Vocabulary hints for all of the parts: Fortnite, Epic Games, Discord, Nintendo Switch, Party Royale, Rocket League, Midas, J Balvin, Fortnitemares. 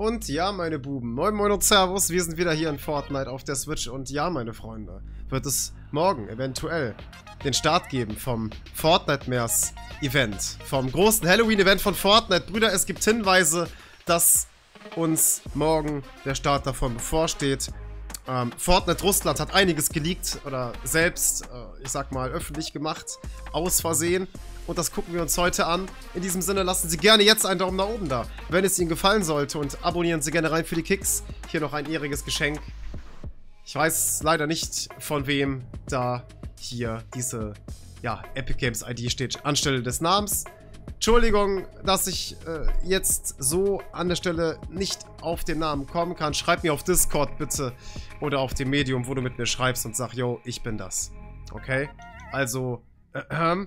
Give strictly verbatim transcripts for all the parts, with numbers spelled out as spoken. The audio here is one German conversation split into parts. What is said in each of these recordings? Und ja, meine Buben, moin moin und servus, wir sind wieder hier in Fortnite auf der Switch und ja, meine Freunde, wird es morgen eventuell den Start geben vom Fortnitemares Event, vom großen Halloween-Event von Fortnite. Brüder, es gibt Hinweise, dass uns morgen der Start davon bevorsteht. Ähm, Fortnite Russland hat einiges geleakt oder selbst, äh, ich sag mal, öffentlich gemacht, aus Versehen. Und das gucken wir uns heute an. In diesem Sinne lassen Sie gerne jetzt einen Daumen nach oben da, wenn es Ihnen gefallen sollte. Und abonnieren Sie gerne rein für die Kicks. Hier noch ein ehriges Geschenk. Ich weiß leider nicht, von wem da hier diese ja, Epic Games I D steht anstelle des Namens. Entschuldigung, dass ich äh, jetzt so an der Stelle nicht auf den Namen kommen kann. Schreib mir auf Discord bitte oder auf dem Medium, wo du mit mir schreibst und sag, yo, ich bin das. Okay? Also, äh, äh,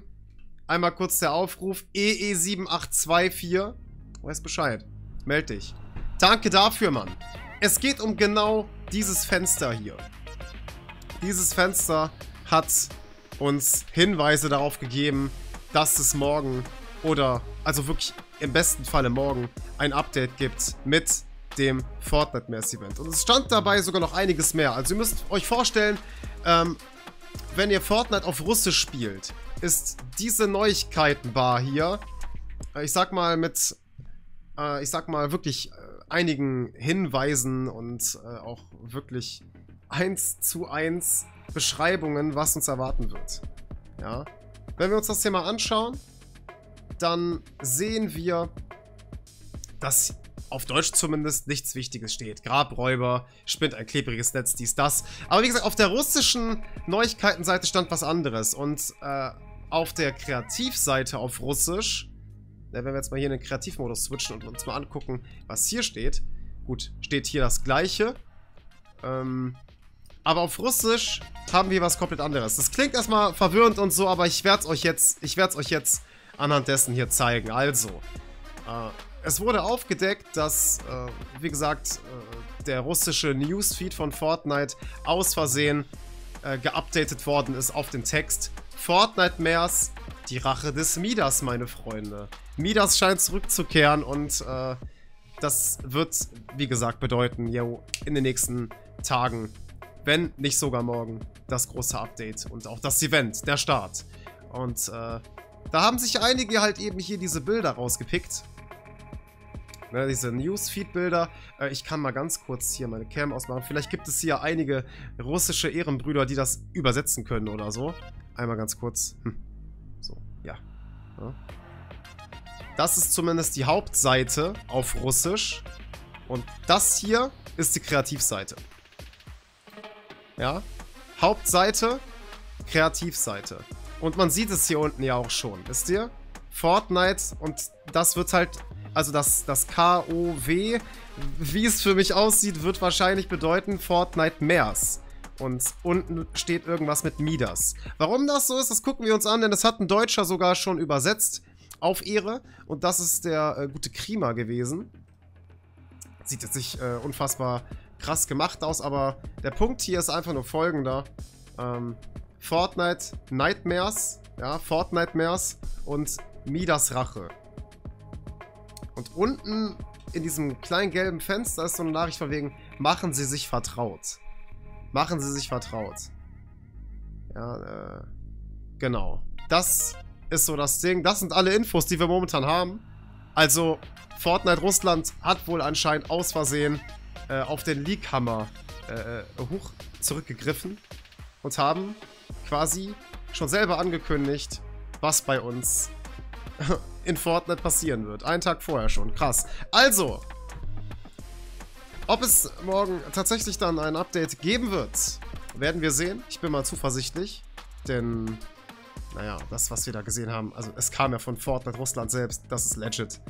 einmal kurz der Aufruf. E E sieben acht zwei vier. Weiß Bescheid. Meld dich. Danke dafür, Mann. Es geht um genau dieses Fenster hier. Dieses Fenster hat uns Hinweise darauf gegeben, dass es morgen oder, also wirklich im besten Falle morgen, ein Update gibt mit dem Fortnitemares Event. Und es stand dabei sogar noch einiges mehr. Also ihr müsst euch vorstellen, ähm, wenn ihr Fortnite auf Russisch spielt, ist diese Neuigkeitenbar hier, ich sag mal mit, äh, ich sag mal wirklich äh, einigen Hinweisen und äh, auch wirklich eins zu eins Beschreibungen, was uns erwarten wird. Ja, wenn wir uns das hier mal anschauen, dann sehen wir, dass auf Deutsch zumindest nichts Wichtiges steht. Grabräuber, spinnt ein klebriges Netz, dies, das. Aber wie gesagt, auf der russischen Neuigkeitenseite stand was anderes und äh, auf der Kreativseite auf Russisch, wenn wir jetzt mal hier in den Kreativmodus switchen und uns mal angucken, was hier steht. Gut, steht hier das Gleiche. Ähm, aber auf Russisch haben wir was komplett anderes. Das klingt erstmal verwirrend und so, aber ich werde es euch jetzt, ich werde es euch jetzt anhand dessen hier zeigen. Also, äh, es wurde aufgedeckt, dass, äh, wie gesagt, äh, der russische Newsfeed von Fortnite aus Versehen äh, geupdatet worden ist auf den Text. Fortnitemares, die Rache des Midas, meine Freunde. Midas scheint zurückzukehren und äh, das wird, wie gesagt, bedeuten, yo, in den nächsten Tagen, wenn nicht sogar morgen, das große Update und auch das Event, der Start. Und äh, da haben sich einige halt eben hier diese Bilder rausgepickt. Ne, diese Newsfeed-Bilder. Äh, ich kann mal ganz kurz hier meine Cam ausmachen. Vielleicht gibt es hier einige russische Ehrenbrüder, die das übersetzen können oder so. Einmal ganz kurz. Hm. So, ja. ja. Das ist zumindest die Hauptseite auf Russisch. Und das hier ist die Kreativseite. Ja. Hauptseite, Kreativseite. Und man sieht es hier unten ja auch schon. Wisst ihr? Fortnite. Und das wird halt, also das, das K O W, wie es für mich aussieht, wird wahrscheinlich bedeuten Fortnitemares. Und unten steht irgendwas mit Midas. Warum das so ist, das gucken wir uns an, denn das hat ein Deutscher sogar schon übersetzt auf Ehre. Und das ist der äh, gute Krima gewesen. Sieht jetzt nicht äh, unfassbar krass gemacht aus, aber der Punkt hier ist einfach nur folgender. Ähm, Fortnitemares, ja, Fortnitemares und Midas Rache. Und unten in diesem kleinen gelben Fenster ist so eine Nachricht von wegen, machen Sie sich vertraut. Machen Sie sich vertraut. Ja, äh, genau. Das ist so das Ding. Das sind alle Infos, die wir momentan haben. Also, Fortnite Russland hat wohl anscheinend aus Versehen äh, auf den Leakhammer äh, hoch zurückgegriffen und haben quasi schon selber angekündigt, was bei uns in Fortnite passieren wird. Einen Tag vorher schon. Krass. Also, ob es morgen tatsächlich dann ein Update geben wird, werden wir sehen. Ich bin mal zuversichtlich, denn, naja, das, was wir da gesehen haben, also es kam ja von Fortnite Russland selbst, das ist legit.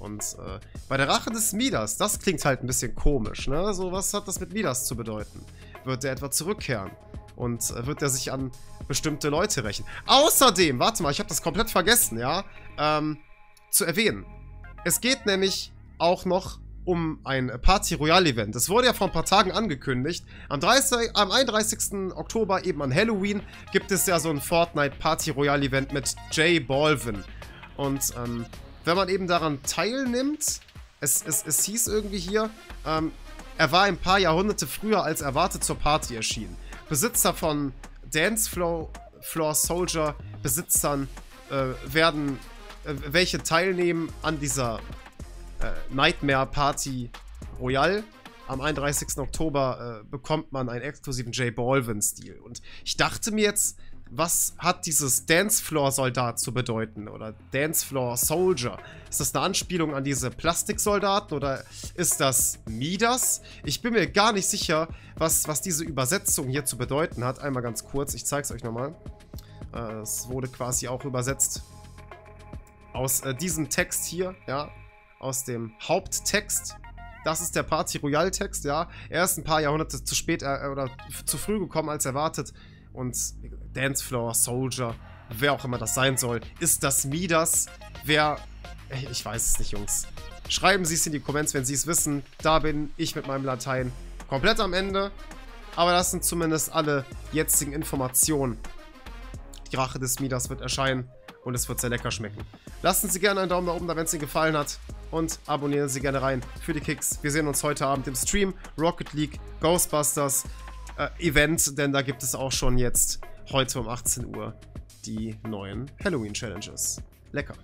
Und äh, bei der Rache des Midas, das klingt halt ein bisschen komisch, ne? So, was hat das mit Midas zu bedeuten? Wird der etwa zurückkehren? Und äh, wird er sich an bestimmte Leute rächen? Außerdem, warte mal, ich habe das komplett vergessen, ja, ähm, zu erwähnen. Es geht nämlich auch noch um ein Party Royale Event. Das wurde ja vor ein paar Tagen angekündigt. Am, dreißigsten, am einunddreißigsten Oktober, eben an Halloween, gibt es ja so ein Fortnite Party Royale Event mit J Balvin. Und ähm, wenn man eben daran teilnimmt, Es, es, es hieß irgendwie hier, ähm, er war ein paar Jahrhunderte früher als erwartet zur Party erschienen. Besitzer von Dancefloor Soldier Besitzern äh, werden, äh, welche teilnehmen an dieser äh, Nightmare Party Royale. Am einunddreißigsten Oktober äh, bekommt man einen exklusiven J Balvin-Stil. Und ich dachte mir jetzt, was hat dieses Dancefloor-Soldat zu bedeuten? Oder Dancefloor-Soldier? Ist das eine Anspielung an diese Plastiksoldaten? Oder ist das Midas? Ich bin mir gar nicht sicher, was, was diese Übersetzung hier zu bedeuten hat. Einmal ganz kurz, ich zeige es euch nochmal. Äh, es wurde quasi auch übersetzt aus äh, diesem Text hier, ja, aus dem Haupttext. Das ist der Party Royale Text, ja. Er ist ein paar Jahrhunderte zu spät äh, oder zu früh gekommen als erwartet. Und Dancefloor, Soldier, wer auch immer das sein soll. Ist das Midas? Wer? Ich weiß es nicht, Jungs. Schreiben Sie es in die Comments, wenn Sie es wissen. Da bin ich mit meinem Latein komplett am Ende. Aber das sind zumindest alle jetzigen Informationen. Die Rache des Midas wird erscheinen. Und es wird sehr lecker schmecken. Lassen Sie gerne einen Daumen nach oben da, wenn es Ihnen gefallen hat. Und abonnieren Sie gerne rein für die Kicks. Wir sehen uns heute Abend im Stream. Rocket League, Ghostbusters äh, Event. Denn da gibt es auch schon jetzt heute um achtzehn Uhr die neuen Halloween Challenges. Lecker.